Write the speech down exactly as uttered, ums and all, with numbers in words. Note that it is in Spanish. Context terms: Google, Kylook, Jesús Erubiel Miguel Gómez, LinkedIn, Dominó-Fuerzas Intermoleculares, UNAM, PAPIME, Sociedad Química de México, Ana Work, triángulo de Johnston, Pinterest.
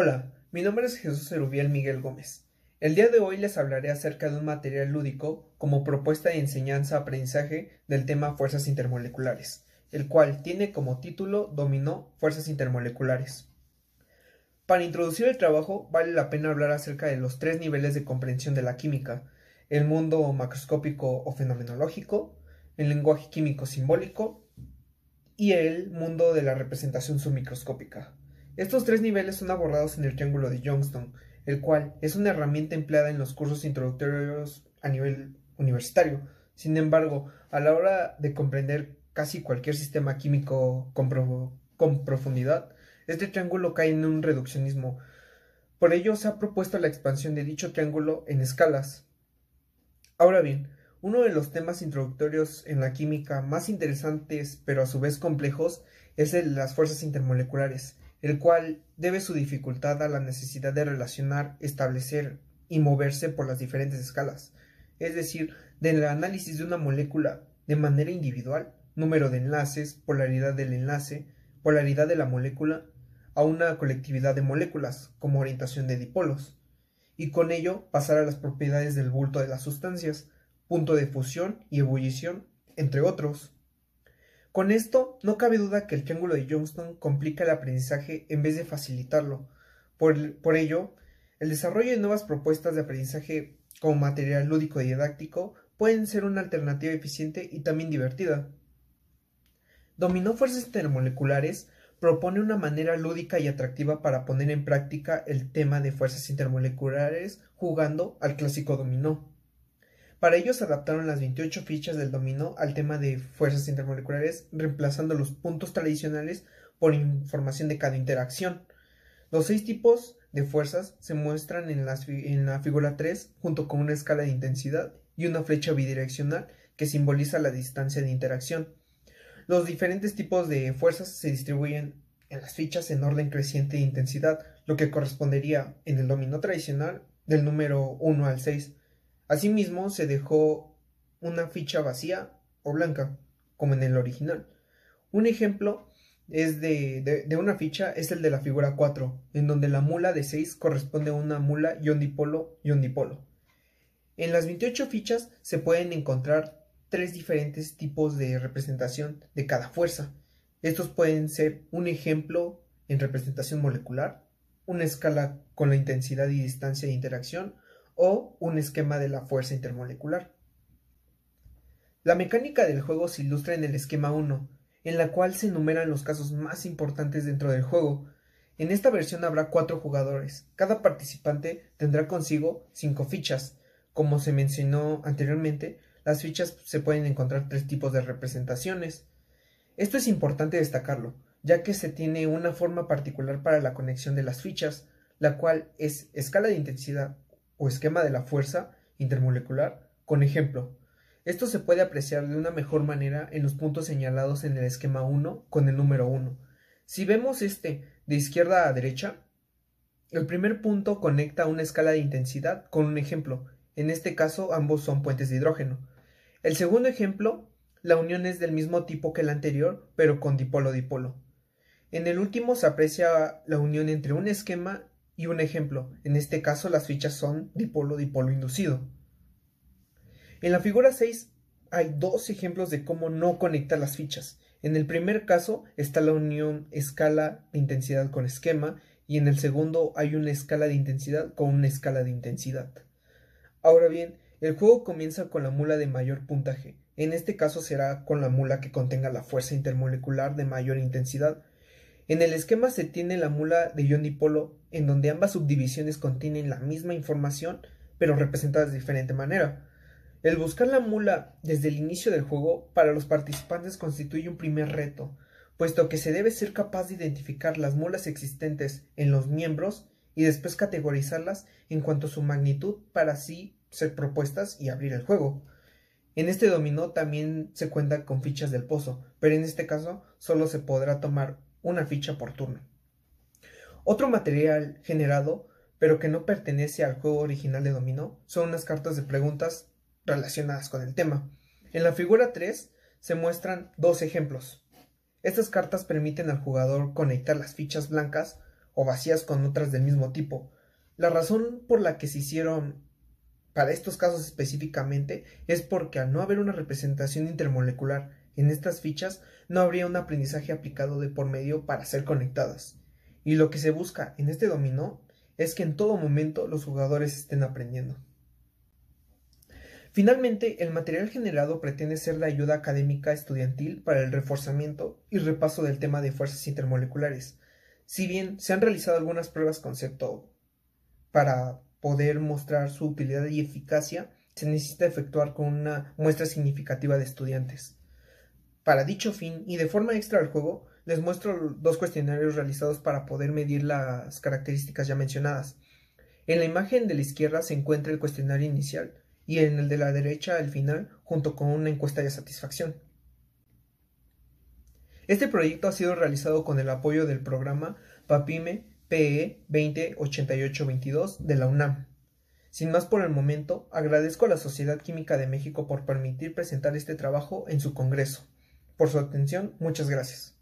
Hola, mi nombre es Jesús Erubiel Miguel Gómez. El día de hoy les hablaré acerca de un material lúdico como propuesta de enseñanza-aprendizaje del tema fuerzas intermoleculares, el cual tiene como título Dominó-Fuerzas Intermoleculares. Para introducir el trabajo, vale la pena hablar acerca de los tres niveles de comprensión de la química: el mundo macroscópico o fenomenológico, el lenguaje químico simbólico y el mundo de la representación submicroscópica. Estos tres niveles son abordados en el triángulo de Johnston, el cual es una herramienta empleada en los cursos introductorios a nivel universitario. Sin embargo, a la hora de comprender casi cualquier sistema químico con, pro con profundidad, este triángulo cae en un reduccionismo. Por ello, se ha propuesto la expansión de dicho triángulo en escalas. Ahora bien, uno de los temas introductorios en la química más interesantes, pero a su vez complejos, es el de las fuerzas intermoleculares, el cual debe su dificultad a la necesidad de relacionar, establecer y moverse por las diferentes escalas, es decir, del análisis de una molécula de manera individual, número de enlaces, polaridad del enlace, polaridad de la molécula, a una colectividad de moléculas, como orientación de dipolos, y con ello pasar a las propiedades del bulto de las sustancias, punto de fusión y ebullición, entre otros. Con esto, no cabe duda que el triángulo de Johnston complica el aprendizaje en vez de facilitarlo. Por, por ello, el desarrollo de nuevas propuestas de aprendizaje como material lúdico y didáctico pueden ser una alternativa eficiente y también divertida. Dominó Fuerzas Intermoleculares propone una manera lúdica y atractiva para poner en práctica el tema de fuerzas intermoleculares jugando al clásico dominó. Para ello se adaptaron las veintiocho fichas del dominó al tema de fuerzas intermoleculares, reemplazando los puntos tradicionales por información de cada interacción. Los seis tipos de fuerzas se muestran en, las, en la figura tres junto con una escala de intensidad y una flecha bidireccional que simboliza la distancia de interacción. Los diferentes tipos de fuerzas se distribuyen en las fichas en orden creciente de intensidad, lo que correspondería en el dominó tradicional del número uno al seis. Asimismo, se dejó una ficha vacía o blanca, como en el original. Un ejemplo es de, de, de una ficha es el de la figura cuatro, en donde la mula de seis corresponde a una mula y un dipolo y un dipolo. En las veintiocho fichas se pueden encontrar tres diferentes tipos de representación de cada fuerza. Estos pueden ser un ejemplo en representación molecular, una escala con la intensidad y distancia de interacción, o un esquema de la fuerza intermolecular. La mecánica del juego se ilustra en el esquema uno, en la cual se enumeran los casos más importantes dentro del juego. En esta versión habrá cuatro jugadores. Cada participante tendrá consigo cinco fichas. Como se mencionó anteriormente, las fichas se pueden encontrar tres tipos de representaciones. Esto es importante destacarlo, ya que se tiene una forma particular para la conexión de las fichas, la cual es escala de intensidad o esquema de la fuerza intermolecular con ejemplo. Esto se puede apreciar de una mejor manera en los puntos señalados en el esquema uno con el número uno. Si vemos este de izquierda a derecha, el primer punto conecta una escala de intensidad con un ejemplo. En este caso, ambos son puentes de hidrógeno. El segundo ejemplo, la unión es del mismo tipo que el anterior, pero con dipolo-dipolo. En el último se aprecia la unión entre un esquema y un ejemplo, en este caso las fichas son dipolo-dipolo inducido. En la figura seis hay dos ejemplos de cómo no conectar las fichas. En el primer caso está la unión escala de intensidad con esquema y en el segundo hay una escala de intensidad con una escala de intensidad. Ahora bien, el juego comienza con la mula de mayor puntaje. En este caso será con la mula que contenga la fuerza intermolecular de mayor intensidad. En el esquema se tiene la mula de ion dipolo, en donde ambas subdivisiones contienen la misma información, pero representadas de diferente manera. El buscar la mula desde el inicio del juego para los participantes constituye un primer reto, puesto que se debe ser capaz de identificar las mulas existentes en los miembros y después categorizarlas en cuanto a su magnitud para así ser propuestas y abrir el juego. En este dominó también se cuenta con fichas del pozo, pero en este caso solo se podrá tomar una ficha por turno. Otro material generado, pero que no pertenece al juego original de dominó, son unas cartas de preguntas relacionadas con el tema. En la figura tres se muestran dos ejemplos. Estas cartas permiten al jugador conectar las fichas blancas o vacías con otras del mismo tipo. La razón por la que se hicieron para estos casos específicamente es porque al no haber una representación intermolecular en estas fichas, no habría un aprendizaje aplicado de por medio para ser conectadas. Y lo que se busca en este dominó es que en todo momento los jugadores estén aprendiendo. Finalmente, el material generado pretende ser de ayuda académica estudiantil para el reforzamiento y repaso del tema de fuerzas intermoleculares. Si bien se han realizado algunas pruebas concepto para poder mostrar su utilidad y eficacia, se necesita efectuar con una muestra significativa de estudiantes. Para dicho fin, y de forma extra al juego, les muestro dos cuestionarios realizados para poder medir las características ya mencionadas. En la imagen de la izquierda se encuentra el cuestionario inicial, y en el de la derecha el final, junto con una encuesta de satisfacción. Este proyecto ha sido realizado con el apoyo del programa PAPIME P E veinte ochenta y ocho veintidós de la UNAM. Sin más por el momento, agradezco a la Sociedad Química de México por permitir presentar este trabajo en su congreso. Por su atención, muchas gracias.